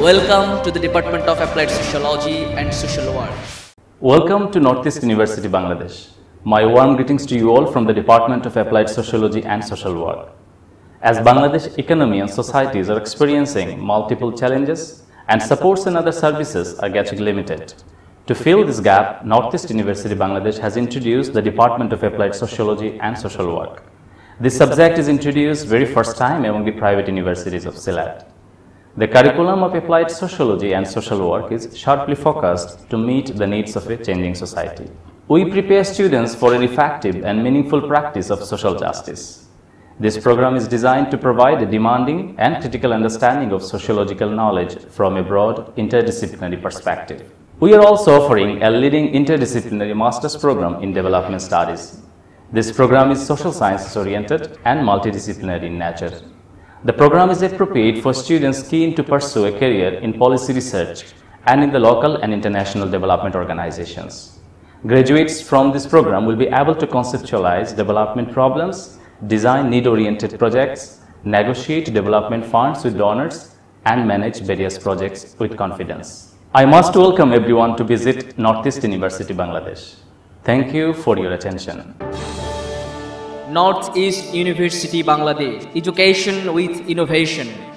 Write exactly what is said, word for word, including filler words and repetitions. Welcome to the Department of Applied Sociology and Social Work. Welcome to North East University Bangladesh. My warm greetings to you all from the Department of Applied Sociology and Social Work. As Bangladesh economy and societies are experiencing multiple challenges and supports and other services are getting limited. To fill this gap, North East University Bangladesh has introduced the Department of Applied Sociology and Social Work. This subject is introduced very first time among the private universities of Sylhet. The curriculum of applied sociology and social work is sharply focused to meet the needs of a changing society. We prepare students for an effective and meaningful practice of social justice. This program is designed to provide a demanding and critical understanding of sociological knowledge from a broad interdisciplinary perspective. We are also offering a leading interdisciplinary master's program in development studies. This program is social sciences oriented and multidisciplinary in nature. The program is appropriate for students keen to pursue a career in policy research and in the local and international development organizations. Graduates from this program will be able to conceptualize development problems, design need-oriented projects, negotiate development funds with donors, and manage various projects with confidence. I must welcome everyone to visit North East University Bangladesh. Thank you for your attention. North East University Bangladesh, education with innovation.